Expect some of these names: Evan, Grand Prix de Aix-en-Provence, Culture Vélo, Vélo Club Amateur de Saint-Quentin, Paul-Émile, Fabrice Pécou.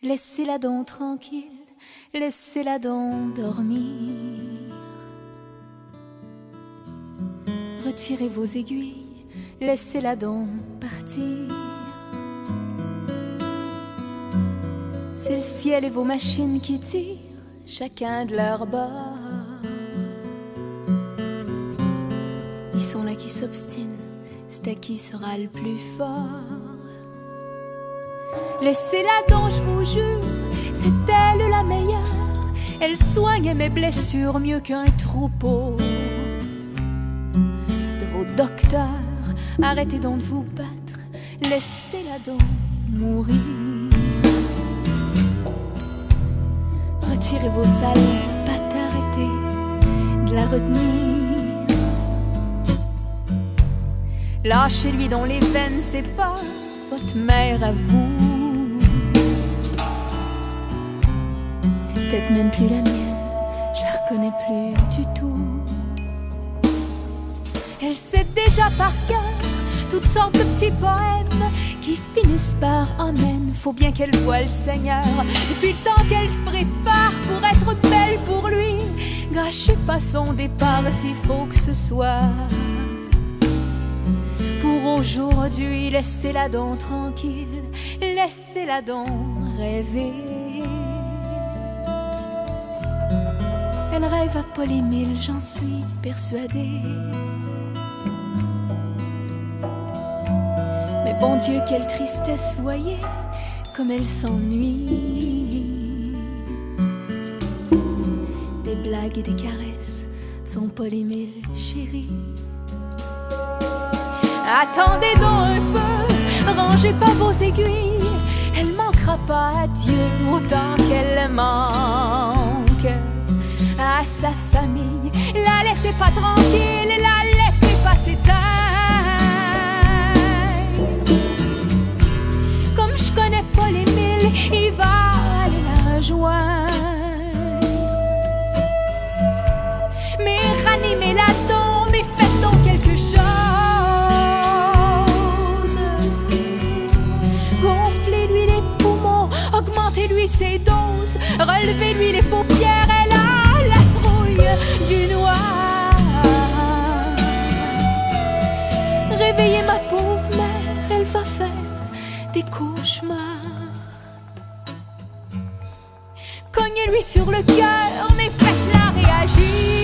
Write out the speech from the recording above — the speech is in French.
Laissez-la donc tranquille, laissez-la donc dormir. Retirez vos aiguilles, laissez-la donc partir. C'est le ciel et vos machines qui tirent, chacun de leur bord. Ils sont là qui s'obstinent, c'est à qui sera le plus fort. Laissez-la donc, je vous jure, c'est elle la meilleure. Elle soigne mes blessures mieux qu'un troupeau de vos docteurs. Arrêtez donc de vous battre, laissez-la donc mourir. Retirez vos sales pattes, arrêtez de la retenir. Lâchez-lui dans les veines, c'est pas votre mère à vous. C'est peut-être même plus la mienne, je la reconnais plus du tout. Elle sait déjà par cœur toutes sortes de petits poèmes qui finissent par amen. Faut bien qu'elle voie le Seigneur depuis le temps qu'elle se prépare pour être belle pour lui. Gâchez pas son départ s'il faut que ce soit. Aujourd'hui, laissez-la donc tranquille, laissez-la donc rêver. Elle rêve à Paul-Émile, j'en suis persuadée. Mais bon Dieu, quelle tristesse, voyez comme elle s'ennuie. Des blagues et des caresses de son Paul-Émile chéri. Attendez donc un peu, rangez pas vos aiguilles. Elle manquera pas à Dieu autant qu'elle manque à sa famille. La laissez pas tranquille, la laissez pas s'éteindre. Comme je connais Paul-Émile, il va aller la rejoindre. Mais ranimez-la donc, mais faites donc quelque chose. Augmentez-lui ses doses, relevez-lui les paupières, elle a la trouille du noir. Réveillez ma pauvre mère, elle va faire des cauchemars. Cognez-lui sur le cœur, mais faites-la réagir.